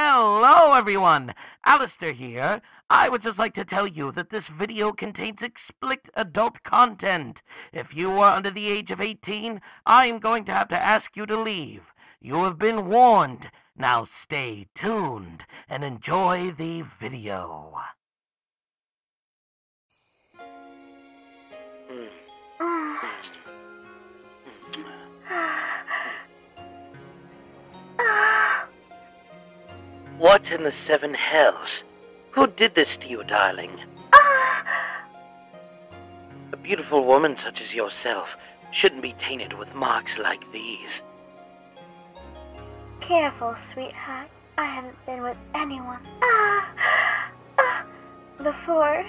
Hello, everyone. Alastor here. I would just like to tell you that this video contains explicit adult content. If you are under the age of 18, I am going to have to ask you to leave. You have been warned. Now stay tuned and enjoy the video. What in the seven hells? Who did this to you, darling? A beautiful woman such as yourself shouldn't be tainted with marks like these. Careful, sweetheart. I haven't been with anyone before.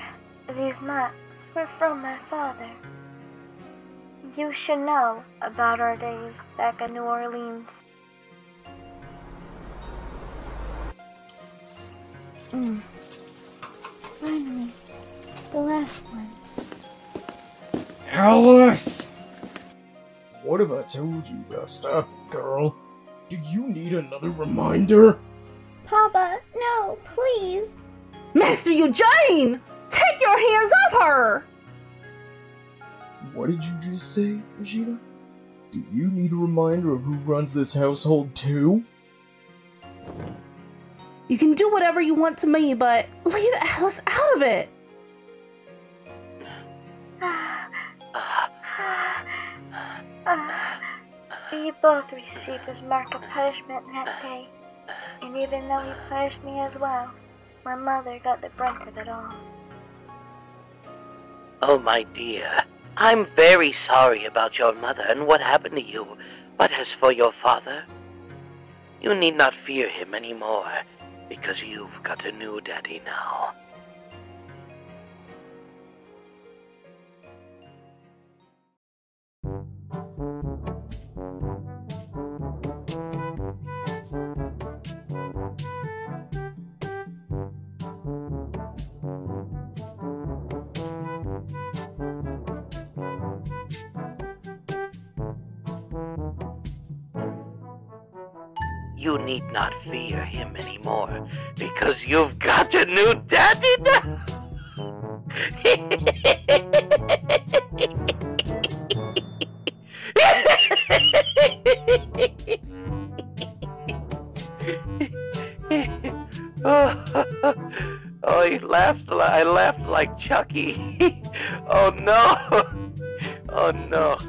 These marks were from my father. You should know about our days back in New Orleans. Finally, the last one. Alice! What have I told you about stopping, girl? Do you need another reminder? Papa, no, please! Master Eugene! Take your hands off her! What did you just say, Regina? Do you need a reminder of who runs this household too? You can do whatever you want to me, but leave Alice out of it! You both received his mark of punishment that day, and even though he punished me as well, my mother got the brunt of it all. Oh, my dear, I'm very sorry about your mother and what happened to you, but as for your father, you need not fear him anymore. Because you've got a new daddy now. You need not fear him anymore, because you've got a new daddy now! Oh, I laughed like Chucky. Oh no! Oh no!